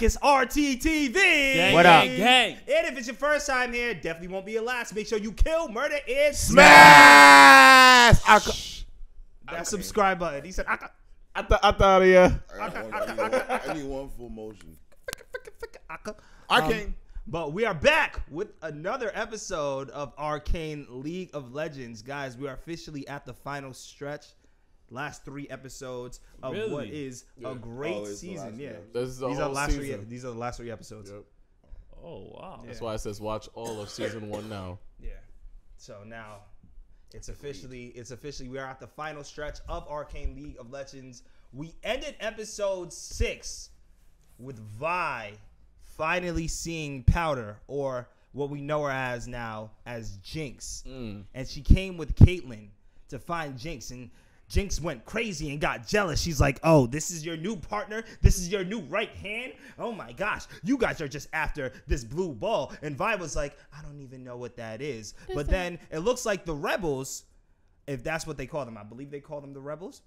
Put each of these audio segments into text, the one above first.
Marcus RTTV. Gang, what up? Gang. And if it's your first time here, definitely won't be your last. Make sure you kill, murder, and smash. That subscribe button. He said, I thought of ya. I need one full motion. Arcane. But we are back with another episode of Arcane League of Legends. Guys, we are officially at the final stretch. Last three episodes of what is a great season. Yeah, these are the last three. These are the last three episodes. Yep. Oh wow! Yeah. That's why it says watch all of season one now. Yeah. So now, it's officially we are at the final stretch of Arcane League of Legends. We ended episode 6 with Vi finally seeing Powder, or what we know her as now as Jinx, and she came with Caitlyn to find Jinx and. Jinx went crazy and got jealous. She's like, oh, this is your new partner? This is your new right hand? Oh my gosh, you guys are just after this blue ball. And Vi was like, I don't even know what that is. But then it looks like the rebels, if that's what they call them, I believe they call them the rebels,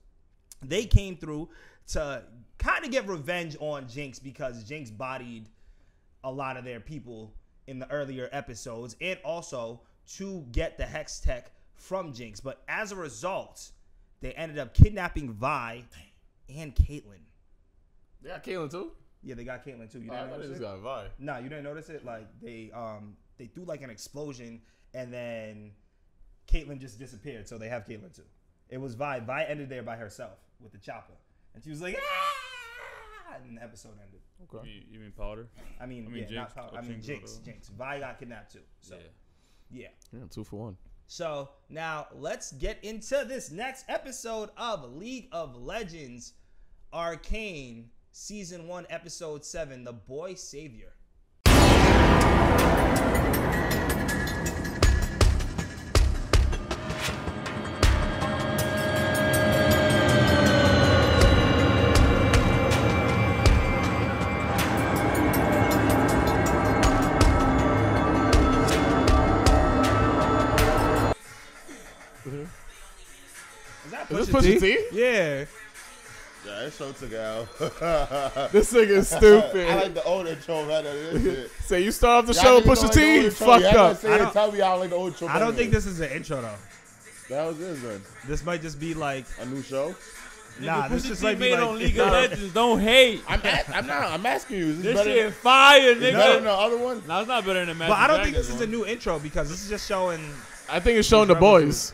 they came through to kind of get revenge on Jinx because Jinx bodied a lot of their people in the earlier episodes and also to get the Hextech from Jinx. But as a result, they ended up kidnapping Vi and Caitlyn. They got Caitlyn too? Yeah, they got Caitlyn too. You didn't notice it? Got Vi. Nah, you didn't notice it? Like, they threw like an explosion and then Caitlyn just disappeared, so they have Caitlyn too. It was Vi. Vi ended there by herself with the chopper. And she was like, ah! And the episode ended. Okay. You mean Powder? I mean yeah, not Powder. I mean Jinx. Vi got kidnapped too. So, yeah, 2 for 1. So now let's get into this next episode of League of Legends, Arcane, Season 1, Episode 7, The Boy Savior. Pusha T? Yeah. Yeah, that show took out. This nigga's stupid. I like the old intro better. Say so you start off the show with Pusha T? Fucked up. I don't think this is an intro though. That was it then. This might just be like a new show. Nah, this just like made on League of Legends. Don't hate. I'm asking you. Is this shit fire, nigga. Better than the other one? No, it's not better than the match. But I don't think this is a new intro because this is just showing. I think it's showing the boys.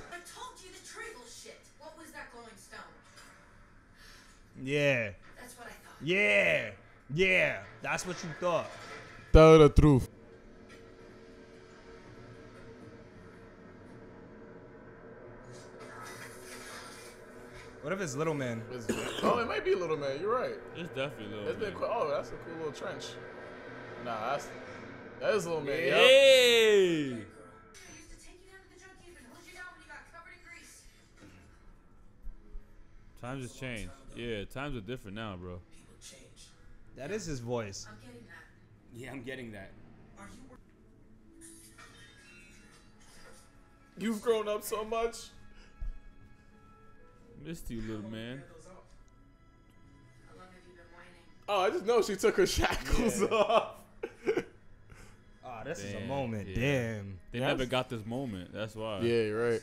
Yeah. That's what I thought. Yeah. Yeah. That's what you thought. Tell the truth. What if it's Little Man? Oh, it might be Little Man. You're right. It's definitely Little Man. It's been cool. Oh, that's a cool little trench. Nah, that is Little Man. Hey. Yep. Times has changed. Yeah, times are different now, bro. That is his voice. I'm getting that. Yeah, I'm getting that. You've grown up so much. Missed you, little man. How long have you been whining? Oh, I just know she took her shackles off. Oh, this is a moment. Yeah. Damn. They never got this moment. That's why. Yeah, you're right.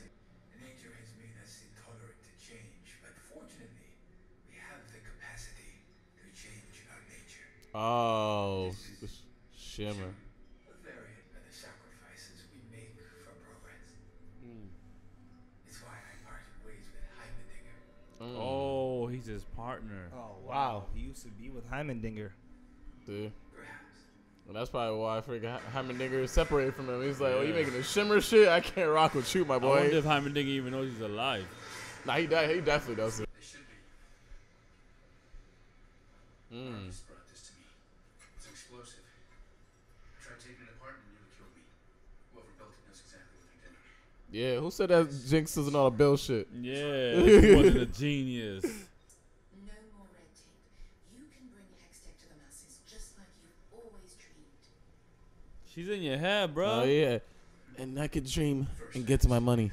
Oh, shimmer. Variant of the sacrifices we make for progress. It's why I parted ways with Heimerdinger. Oh, he's his partner. Oh wow, he used to be with Heimerdinger. Dude. Well, that's probably why I forgot Heimerdinger is separated from him. He's like, oh, you making a shimmer shit? I can't rock with you, my boy. I wonder if Heimerdinger even knows he's alive. Nah, he died. He definitely doesn't. Yeah, who said that Jinx isn't all a Bill shit? Yeah, she wasn't a genius. No more red tape. You can bring Hextech to the masses just like you've always dreamed. She's in your head, bro. Oh, yeah. And I could dream and get to my money.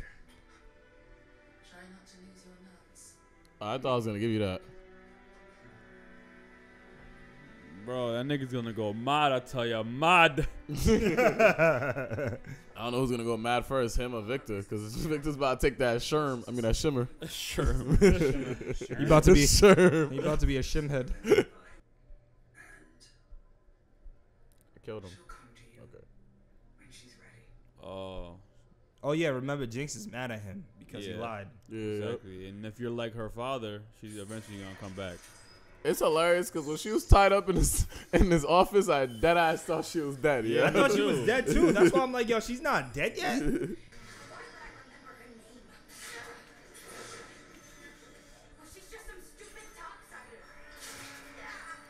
Try not to lose your nuts. I thought I was going to give you that. Bro, that nigga's gonna go mad, I tell ya, mad. I don't know who's gonna go mad first, him or Victor, because Victor's about to take that shirm. I mean that shimmer. Shirm. Shirm. He about to be shirm. He about to be a shimhead. I killed him. Okay. Oh. Oh yeah, remember Jinx is mad at him because he lied. Yeah. Exactly. And if you're like her father, she's eventually gonna come back. It's hilarious because when she was tied up in this office, I dead ass thought she was dead. Yeah, I thought she was dead too. That's why I'm like, yo, she's not dead yet.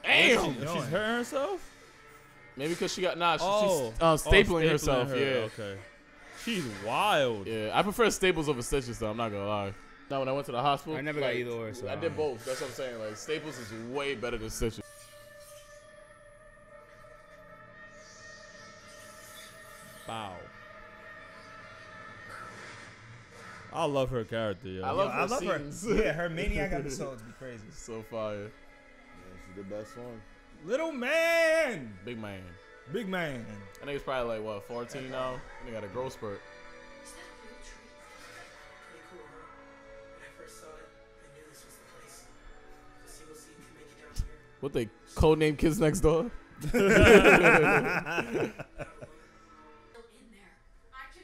Damn, she's hurting herself. Maybe because she got stapling herself. Her. Yeah, okay. She's wild. Yeah, I prefer staples over stitches though. I'm not gonna lie. Now when I went to the hospital, I never got either or. So I did both. That's what I'm saying. Like staples is way better than stitches. Wow. I love her character. Yo. I love her scenes. Yeah, her maniac episodes be crazy. So fire. Yeah, she's the best one. Little man. Big man. Big man. I think it's probably like what 14 now. And they got a growth spurt. What they codename Kids Next Door? I can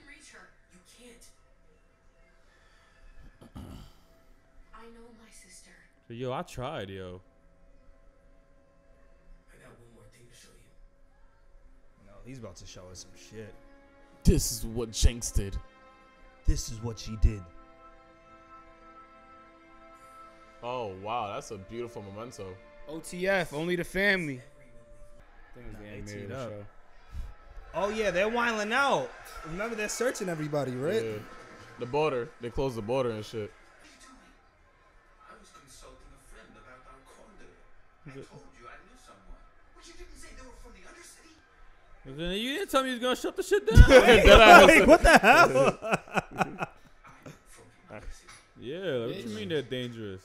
reach her. You can't. I know my sister. Yo, I tried, yo. I got one more thing to show you. No, he's about to show us some shit. This is what Jinx did. This is what she did. Oh wow, that's a beautiful memento. OTF, only the family. I think it's the show. Oh yeah, they're wilding out. Remember, they're searching everybody, right? Yeah. The border. They closed the border and shit. I was consulting a friend about our condo. I told you I knew someone. But you didn't say they were from the undercity. You didn't tell me you was gonna shut the shit down. Like, what the hell? Yeah, like, what you mean they're dangerous?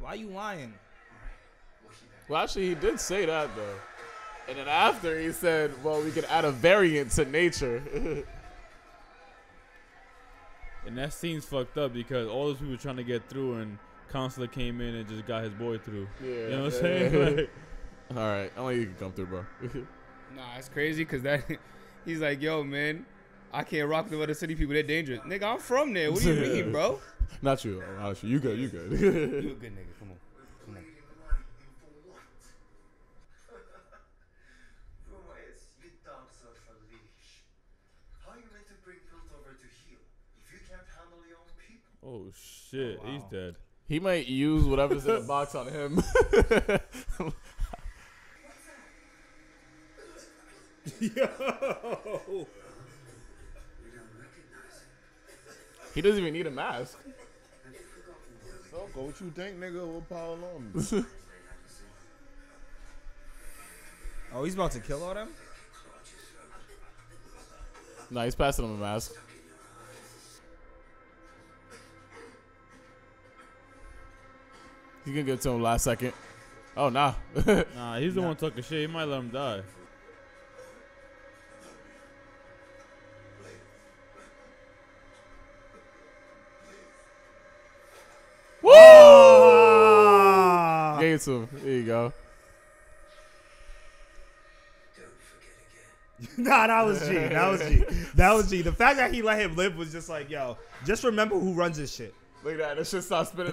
Why you lying? Well, actually, he did say that, though. And then after, he said, well, we can add a variant to nature. And that scene's fucked up because all those people trying to get through and Counselor came in and just got his boy through. Yeah, you know what I'm saying? Like, all right. Only you can come through, bro. Nah, it's crazy because that he's like, yo, man, I can't rock with other city people. They're dangerous. Nigga, I'm from there. What do you mean, bro? Not you. Not you. You good. You good. You a good nigga. Come on. Come on. Oh shit! Oh, wow. He's dead. He might use whatever's in the box on him. Yo. He doesn't even need a mask. Silco, what you think, nigga? We'll power on. Oh, he's about to kill all them? Nah, he's passing him a mask. He's gonna get to him last second. Oh, nah. Nah, he's the one talking shit. He might let him die. Him. There you go. Don't forget again. Nah, that was G. That was G. That was G. The fact that he let him live was just like, yo, just remember who runs this shit. Look at that. That shit stopped spinning.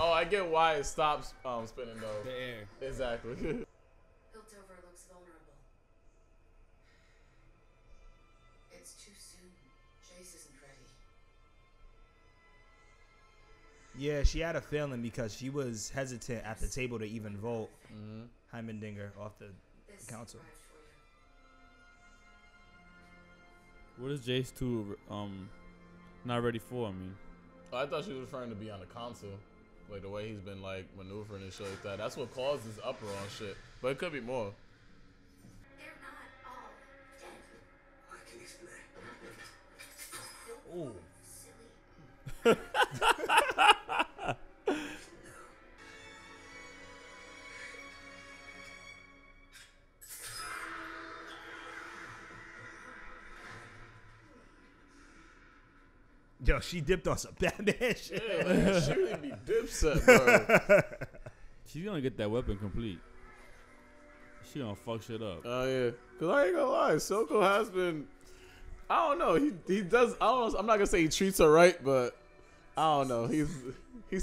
Oh, I get why it stops spinning though. The air. Exactly. Built over looks vulnerable. It's too soon. Jace isn't ready. Yeah, she had a feeling because she was hesitant at the table to even vote Heimerdinger off the council. What is Jace 2 not ready for? I mean, oh, I thought she was referring to be on the council, like the way he's been like maneuvering and shit like that. That's what caused this uproar and shit, but it could be more. They're not all dead. I can explain. Ooh. Yo, she dipped on some Batman shit. Yeah, she really be dipset, bro. She's gonna get that weapon complete. She gonna fuck shit up. Oh, yeah. Because I ain't gonna lie, Silco has been... I don't know. He does... I don't know, I'm not gonna say he treats her right, but... I don't know. He's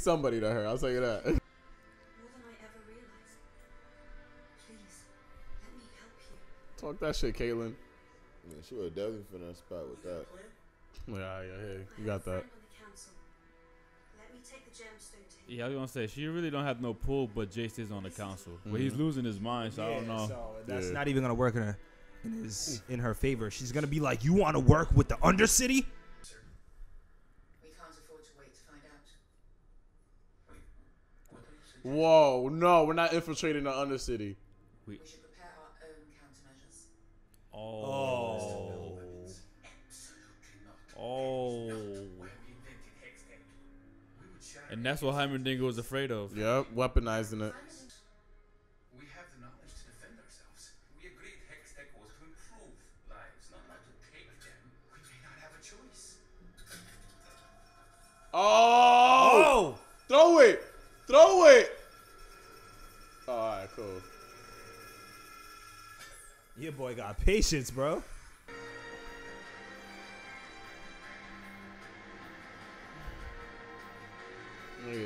somebody to her. I'll tell you that. Talk that shit, Caitlyn. Yeah, she would definitely fit in that spot with that. Yeah, hey, you got that. Yeah, I was gonna say she really don't have no pull, but Jace is on the council, but he's losing his mind, so I don't know. So that's not even gonna work in her favor. She's gonna be like, "You want to work with the Undercity?" We can't afford to wait to find out. Whoa, no, we're not infiltrating the Undercity. We should prepare our own countermeasures. Oh. Oh. And that's what Heimerdinger was afraid of. Yep, weaponizing it. We have the knowledge to defend ourselves. We agreed Hextech was to improve lives, not to take them. We may not have a choice. Oh! Throw it! Throw it! Alright, cool. Your boy got patience, bro.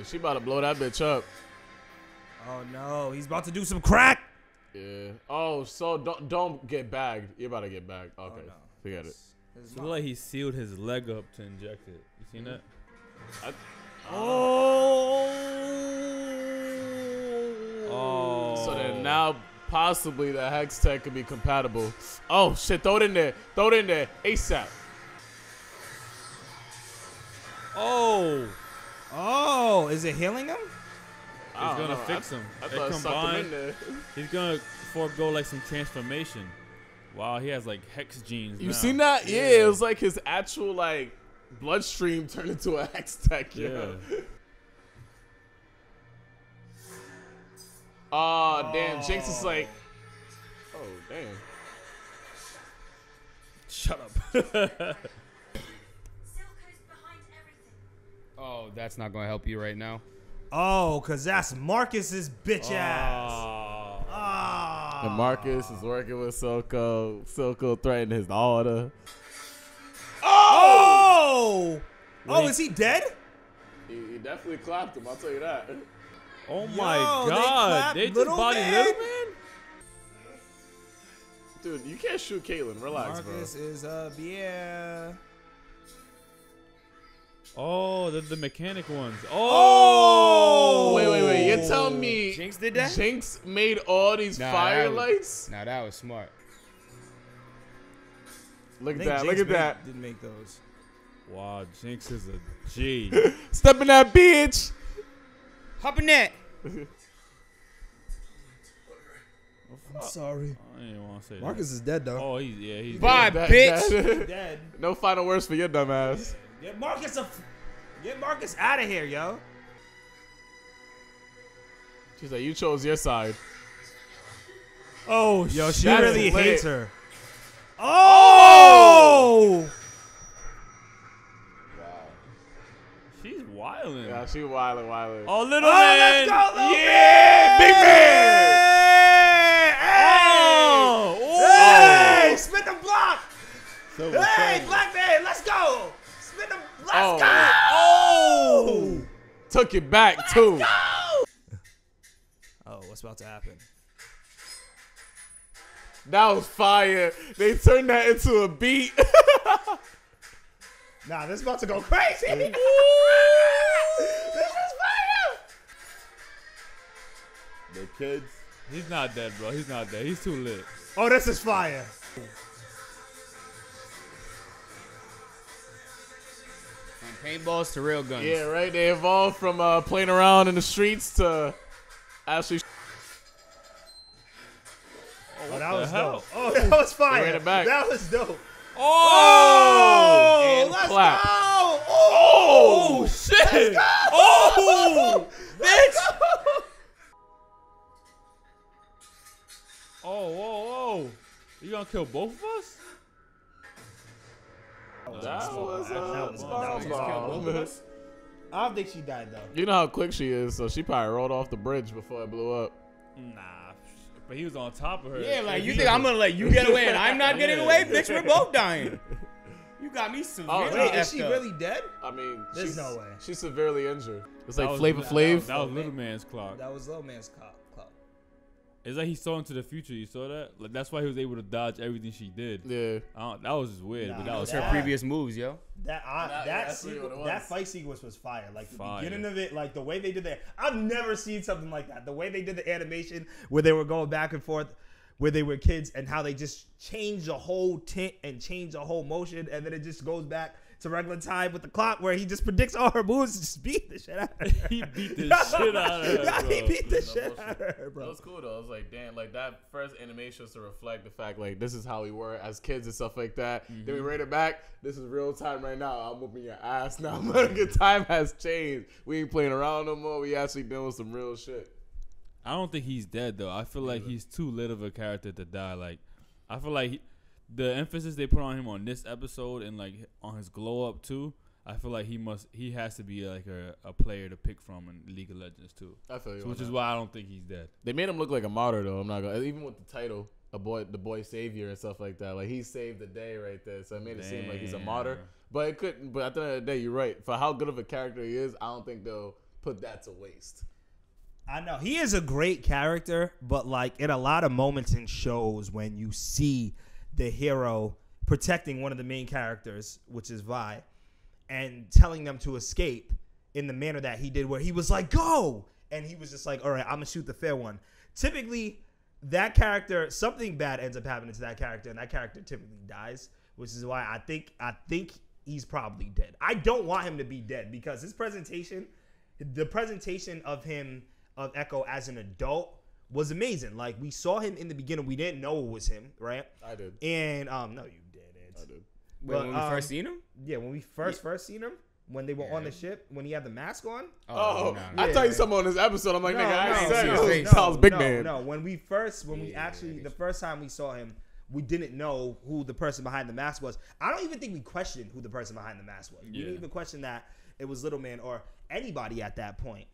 She about to blow that bitch up. Oh no, he's about to do some crack. Yeah. Oh, so don't get bagged. You're about to get bagged. Okay, oh, no. Forget it. It's like he sealed his leg up to inject it. You seen that? Oh. So then now possibly the Hextech could be compatible. Oh shit! Throw it in there. Throw it in there ASAP. Oh. Oh, is it healing him? It's gonna fix him. They combine. He's gonna forego like some transformation. Wow, he has like hex genes. You seen that? Yeah, it was like his actual like bloodstream turned into a Hextech. Yeah. Oh damn, Jinx is like. Oh damn. Shut up. Oh, that's not going to help you right now. Oh, because that's Marcus's bitch ass. Oh. And Marcus is working with Silco. Silco threatened his daughter. Oh! Oh, is he dead? He definitely clapped him. I'll tell you that. Oh, my God. They just body little man? Dude, you can't shoot Caitlyn. Relax, bro. Marcus is up, yeah. Oh, the mechanic ones. Oh! Wait. You're telling me Jinx did that? Jinx made all these firelights? Nah, that was smart. Look at that. Jinx didn't make those. Wow, Jinx is a G. Step in that bitch. Hop in that. I'm sorry. I didn't want to say Marcus is dead, though. Oh, he's bye, dead. Bitch. Dead. No final words for your dumb ass. Get Marcus out of here, yo. She's like, you chose your side. Oh, yo, she really hates her. Oh! Wow. She's wildin'. Yeah, she's wildin'. Oh, little man. Let's go, little man. Big man. Hey! Oh. Hey! Spin the block. So hey, black man, let's go. Let's go! Oh! Took it back, too. Go! Oh, what's about to happen? That was fire. They turned that into a beat. Nah, this is about to go crazy. This is fire! The kids. He's not dead, bro. He's not dead. He's too lit. Oh, this is fire. Paintballs to real guns. Yeah, right. They evolved from playing around in the streets to actually. Oh, that was dope. Oh, that was fire. That was dope. Oh, let's go. Oh, shit. Let's go. Oh, bitch. Oh, whoa. You gonna kill both of us? That was I don't think she died though. You know how quick she is, so she probably rolled off the bridge before it blew up. Nah, but he was on top of her. Yeah, like you think I'm gonna let you get away and I'm not getting away, bitch? We're both dying. You got me severely. Oh, wait, is she really dead? I mean, there's no way. She's severely injured. It's like Flavor Flav. That was Little Man's clock. That was Little Man's clock. It's like he saw into the future. You saw that? Like that's why he was able to dodge everything she did. Yeah. That was just weird. Nah, but that was her previous moves, yo. That fight sequence was fire. Like the beginning of it, like the way they did that. I've never seen something like that. The way they did the animation where they were going back and forth, where they were kids, and how they just changed the whole tint and changed the whole motion, and then it just goes back to regular time with the clock where he just predicts all her moves and just beat the shit out of her. He beat the shit out of her, bro. He beat the shit out of her, bro. It was cool, though. I was like, damn, like, that first animation was to reflect the fact, like, this is how we were as kids and stuff like that. Mm-hmm. Then we rate it back. This is real time right now. I'm whooping your ass now. Time has changed. We ain't playing around no more. We actually doing some real shit. I don't think he's dead, though. I feel like he's too lit of a character to die. Like, I feel like... The emphasis they put on him on this episode and like on his glow up too, I feel like he has to be like a player to pick from in League of Legends too. I feel you, which is why I don't think he's dead. They made him look like a martyr though. I'm not gonna, even with the title, the boy savior and stuff like that. Like he saved the day right there, so it made it seem like he's a martyr. But it couldn't. But at the end of the day, you're right. For how good of a character he is, I don't think they'll put that to waste. I know he is a great character, but like in a lot of moments in shows when you see the hero protecting one of the main characters, which is Vi, and telling them to escape in the manner that he did, where he was like, go! And he was just like, all right, I'm going to shoot the fair one. Typically, that character, something bad ends up happening to that character, and that character typically dies, which is why I think he's probably dead. I don't want him to be dead because his presentation, the presentation of him, of Ekko as an adult, was amazing. Like we saw him in the beginning, we didn't know it was him, right? I did. And no, you didn't. I did. But, when we first seen him? Yeah, when we first seen him, when they were on the ship, when he had the mask on. Oh, no. I thought you something on this episode. I'm like, nigga, I ain't saying big man. No, when we actually the first time we saw him, we didn't know who the person behind the mask was. I don't even think we questioned who the person behind the mask was. We didn't even question that it was Little Man or anybody at that point.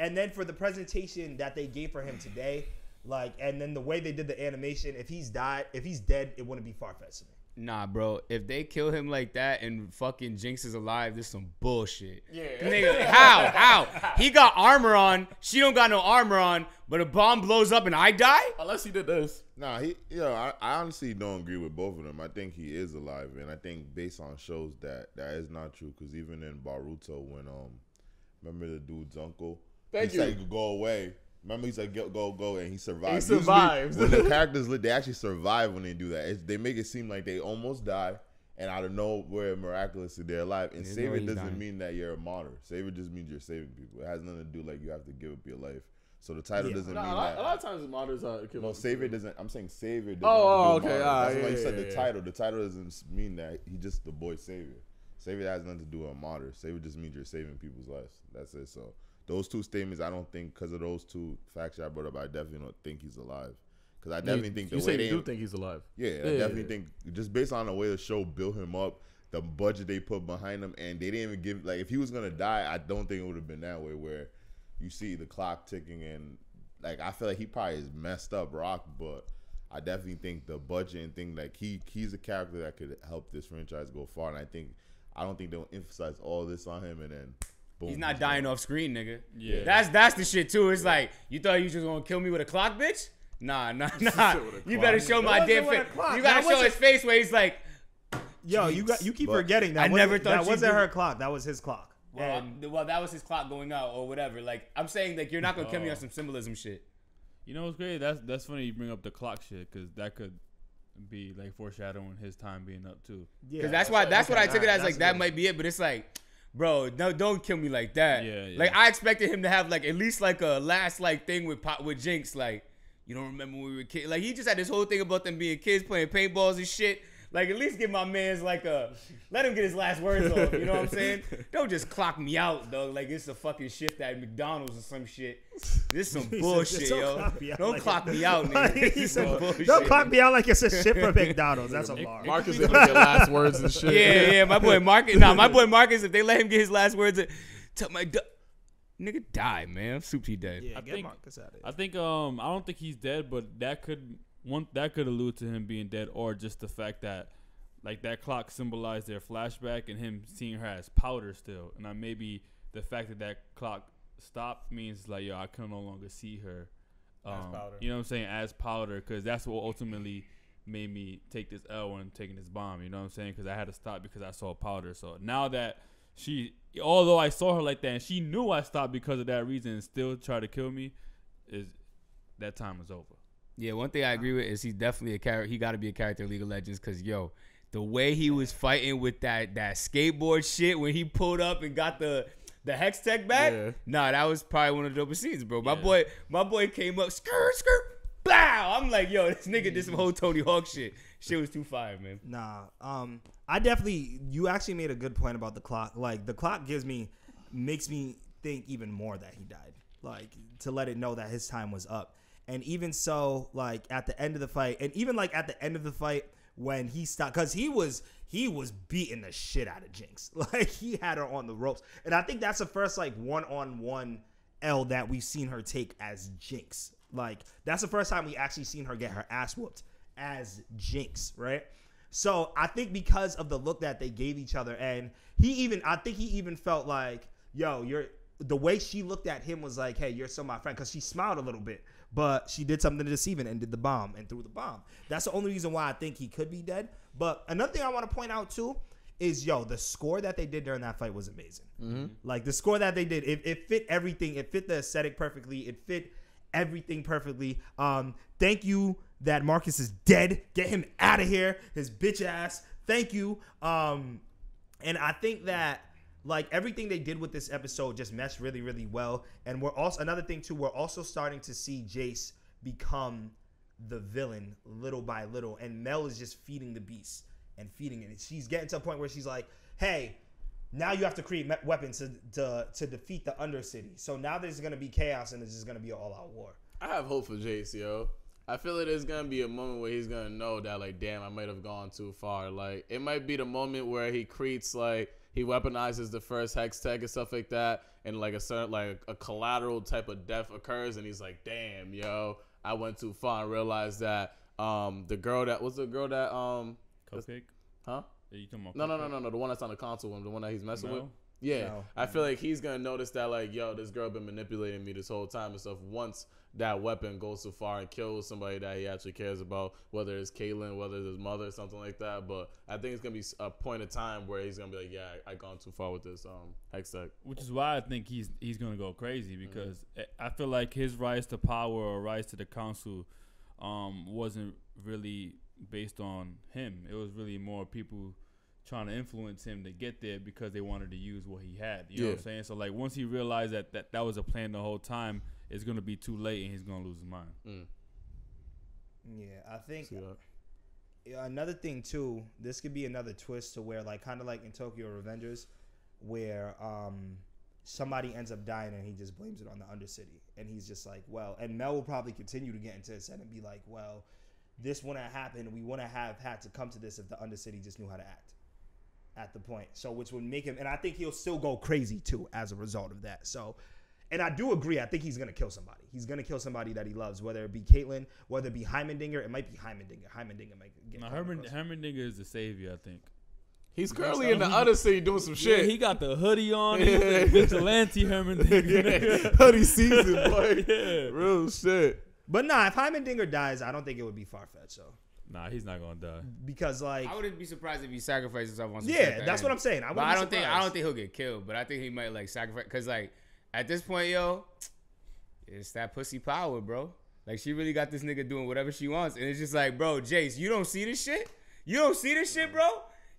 And then for the presentation that they gave for him today, like, and then the way they did the animation, if he's dead, it wouldn't be far-fetched to me. Nah, bro. If they kill him like that and fucking Jinx is alive, this is some bullshit. Yeah. Nigga, how? He got armor on. She don't got no armor on. But a bomb blows up and I die? Unless he did this. Nah, I honestly don't agree with both of them. I think he is alive, and I think based on shows that is not true. Because even in Boruto, when remember the dude's uncle? He's like, go away. Remember, he's like, go, and he survives. He survives. Usually, when the characters live, they actually survive when they do that. They make it seem like they almost die, and out of nowhere, miraculously, they're alive. And saving doesn't mean that you're a martyr. Saving just means you're saving people. It has nothing to do like you have to give up your life. So the title doesn't mean that. A lot of times the martyrs are... No, savior doesn't... I'm saying savior doesn't... Oh, okay. That's why you said the title. The title doesn't mean that he's just the boy savior. Savior has nothing to do with a martyr. Savior just means you're saving people's lives. That's it. So those two statements, I don't think, because of those two facts I brought up, I definitely don't think he's alive. Because I definitely think the way they do think he's alive. Yeah, I definitely think just based on the way the show built him up, the budget they put behind him, and they didn't even give like if he was gonna die, I don't think it would have been that way where you see the clock ticking and like I feel like he probably is messed up, rock, but. I definitely think the budget and thing like he's a character that could help this franchise go far, and I don't think they'll emphasize all this on him, and then boom. He's not dying off screen, nigga. Yeah, that's the shit too. It's like you thought you was just gonna kill me with a clock, bitch. Nah. You better show my damn face. You gotta show his face where he's like, yo, you keep forgetting that. I never thought that wasn't her clock. That was his clock. Well, that was his clock going out or whatever. Like I'm saying, like you're not gonna kill me on some symbolism shit. You know what's great? That's funny you bring up the clock shit because that could be like foreshadowing his time being up too. Yeah, because that's what I took it as like that might be it, but it's like, bro, no, don't kill me like that. Yeah. Like I expected him to have like at least like a last like thing with Jinx. Like you don't remember when we were kids. Like he just had this whole thing about them being kids playing paintballs and shit. Like, at least give my man's like a, let him get his last words off. You know what I'm saying? Don't just clock me out, though. Like, it's a fucking shift at McDonald's or some shit. This some bullshit, yo. Don't clock me out, nigga. This some bullshit. Don't clock me out like it's a shit from McDonald's. That's a bar. Marcus is like your last words and shit. Yeah, yeah. My boy Marcus. Nah, my boy Marcus, if they let him get his last words, tell my nigga die, man. Soup he dead. Yeah, get Marcus out of here. I think I don't think he's dead, but that could allude to him being dead, or just the fact that like that clock symbolized their flashback and him seeing her as Powder still, and maybe the fact that that clock stopped means like, yo, I can no longer see her as Powder. You know what I'm saying, as Powder, because that's what ultimately made me take this L when taking this bomb. You know what I'm saying? Because I had to stop because I saw Powder. So now that she, although I saw her like that and she knew I stopped because of that reason and still tried to kill me, is that time was over. Yeah, one thing I agree with is he's definitely a character. He got to be a character in League of Legends because, yo, the way he was fighting with that skateboard shit when he pulled up and got the Hextech back, nah, that was probably one of the dopest scenes, bro. Yeah. My boy came up, skirt, skirt, bow. I'm like, yo, this nigga did some whole Tony Hawk shit. Shit was too fire, man. Nah, I definitely, you actually made a good point about the clock. Like, the clock makes me think even more that he died. Like, to let it know that his time was up. And even so, like, at the end of the fight, and even, like, at the end of the fight when he stopped, because he was beating the shit out of Jinx. Like, he had her on the ropes. And I think that's the first, like, one-on-one L that we've seen her take as Jinx. Like, that's the first time we actually seen her get her ass whooped as Jinx, right? So I think because of the look that they gave each other, and I think he even felt like, yo, the way she looked at him was like, hey, you're still my friend, because she smiled a little bit, but she did something deceiving and did the bomb and threw the bomb. That's the only reason why I think he could be dead. But another thing I want to point out too is, yo, the score that they did during that fight was amazing. Mm-hmm. Like, the score that they did, it fit everything. It fit the aesthetic perfectly. It fit everything perfectly. Thank you that Marcus is dead. Get him out of here, his bitch ass. Thank you. And I think that, like, everything they did with this episode just meshed really, really well. And we're also, another thing too, we're also starting to see Jace become the villain little by little. And Mel is just feeding the beast and feeding it. She's getting to a point where she's like, hey, now you have to create weapons to defeat the Undercity. So now there's going to be chaos and there's just going to be an all-out war. I have hope for Jace, yo. I feel like there's going to be a moment where he's going to know that, like, damn, I might have gone too far. Like, it might be the moment where he creates, like, he weaponizes the first Hextech and stuff like that, and like a certain, like a collateral type of death occurs, and he's like, "Damn, yo, I went too far." And realized that the girl that Cupcake, huh? Yeah, you talking about no, the one that's on the console, the one that he's messing with. Yeah, no. I feel like he's gonna notice that, like, yo, this girl been manipulating me this whole time and stuff. Once that weapon goes so far and kills somebody that he actually cares about, whether it's Caitlyn, whether it's his mother, or something like that. But I think it's gonna be a point of time where he's gonna be like, yeah, I gone too far with this Hextech. Which is why I think he's gonna go crazy, because I feel like his rise to power or rise to the council wasn't really based on him. It was really more people trying to influence him to get there because they wanted to use what he had. You know what I'm saying? So, like, once he realized that was a plan the whole time, it's going to be too late and he's going to lose his mind. Mm. Yeah, I think another thing, too, this could be another twist to where, like, kind of like in Tokyo Revengers, where somebody ends up dying and he just blames it on the Undercity. And he's just like, well, and Mel will probably continue to get into his head and be like, well, this wouldn't have happened. We wouldn't have had to come to this if the Undercity just knew how to act at the point. So, which would make him, and I think he'll still go crazy too as a result of that. So, and I do agree, I think he's going to kill somebody. He's going to kill somebody that he loves, whether it be Caitlyn, whether it be Heimerdinger. It might be Heimerdinger. Heimerdinger might get Heimerdinger is the savior, I think. He's currently in the Undercity doing some shit. He got the hoodie on. Vigilante Heimerdinger. Hoodie season, boy. Real shit. But nah, if Heimerdinger dies, I don't think it would be far-fetched, so. Nah, he's not gonna die. Because, like, I wouldn't be surprised if he sacrifices himself on some shit. Yeah, that's what I'm saying. I don't think he'll get killed, but I think he might, like, sacrifice, cause, like, at this point, yo, it's that pussy power, bro. Like, she really got this nigga doing whatever she wants, and it's just like, bro, Jace, you don't see this shit? You don't see this shit, bro?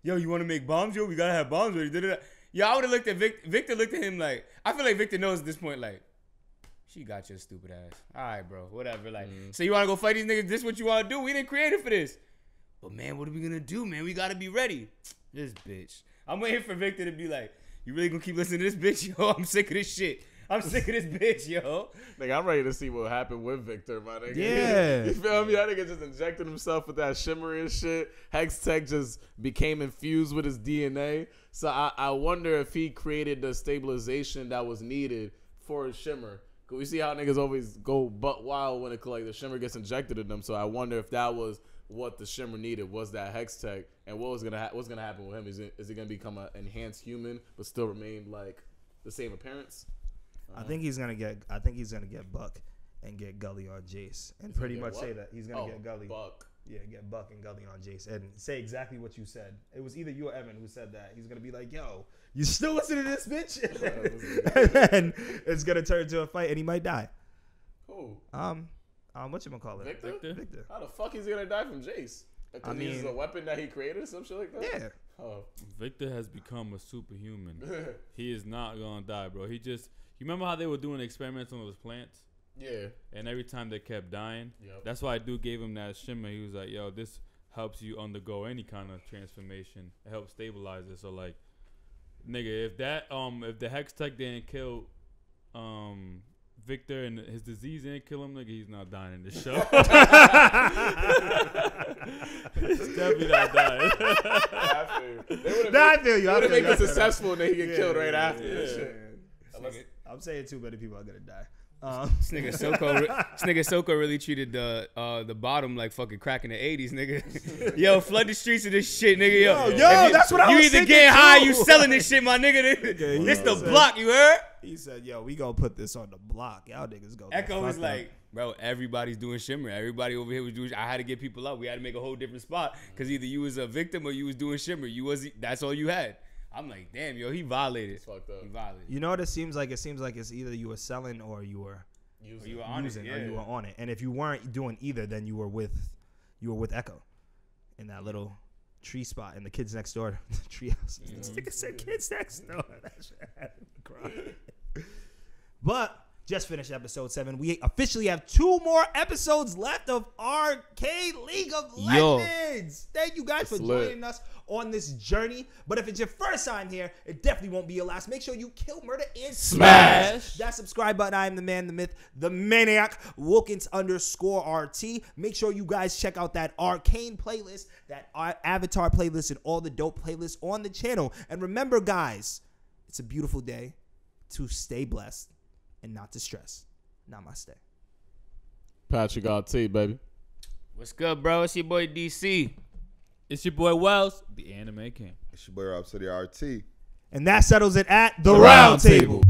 Yo, you wanna make bombs, yo? We gotta have bombs, yo. Yo, I would've looked at Victor looked at him like, I feel like Victor knows at this point, like, she got your stupid ass. All right, bro. Whatever. Like, so you want to go fight these niggas? This is what you want to do? We didn't create it for this. But man, what are we gonna do, man? We gotta be ready. This bitch. I'm waiting for Victor to be like, you really gonna keep listening to this bitch? Yo, I'm sick of this shit. I'm sick of this bitch, yo. Nigga, I'm ready to see what happened with Victor, my nigga. Yeah. You feel me? That nigga just injected himself with that shimmery and shit. Hextech just became infused with his DNA. So I wonder if he created the stabilization that was needed for his shimmer. Because we see how niggas always go butt wild when it, like, the shimmer gets injected in them. So I wonder if that was what the shimmer needed, was that Hextech. And what was gonna what's going to happen with him? Is he going to become an enhanced human but still remain, like, the same appearance? I think he's gonna get. I think he's gonna get Buck and get Gully on Jace, and pretty much say that he's gonna get Gully. Buck. Yeah, get Buck and Gully on Jace, and say exactly what you said. It was either you or Evan who said that. He's gonna be like, "Yo, you still listening to this bitch?" And then it's gonna turn into a fight, and he might die. Who? Whatchamacallit? Victor? Victor. How the fuck is he gonna die from Jace? Because I mean, he uses a weapon that he created or some shit like that? Yeah. Oh. Victor has become a superhuman. He is not gonna die, bro. He just. You remember how they were doing experiments on those plants? Yeah. And every time they kept dying. Yep. That's why Dude gave him that shimmer. He was like, yo, this helps you undergo any kind of transformation. It helps stabilize it. So, like, nigga, if that, if the Hextech didn't kill, Victor and his disease didn't kill him, nigga, he's not dying in this show. He's definitely not dying. I feel you. They would have made it successful and then he get killed right after this shit. I'm saying too many people are gonna die. This nigga Silco really treated the bottom like fucking crack in the 80s, nigga. Yo, flood the streets of this shit, nigga. Yo, that's what I was thinking. You either getting high, you selling this shit, my nigga. Okay, this the block, you heard? He said, yo, we gonna put this on the block. Y'all niggas go. Ekko was like, bro, everybody's doing shimmer. Everybody over here was doing. I had to get people out. We had to make a whole different spot because either you was a victim or you was doing shimmer. That's all you had. I'm like, damn, yo, he violated. It's fucked up. He violated. You know what it seems like? It seems like it's either you were selling or you were using, or you were on it. And if you weren't doing either, then you were with Ekko in that little tree spot in the kids next door tree house. This nigga said kids next door. That shit had me crying. But just finished episode 7. We officially have 2 more episodes left of Arcane League of Legends. Yo, thank you guys for joining us on this journey. But if it's your first time here, it definitely won't be your last. Make sure you kill, murder, and smash that subscribe button. I am the man, the myth, the maniac, Wilkins_RT. Make sure you guys check out that Arcane playlist, that Avatar playlist, and all the dope playlists on the channel. And remember, guys, it's a beautiful day to stay blessed and not to stress. Namaste. Patrick RT, baby. What's good, bro? It's your boy, DC. It's your boy Wells, the Anime King. It's your boy Rob City RT. And that settles it at the round table.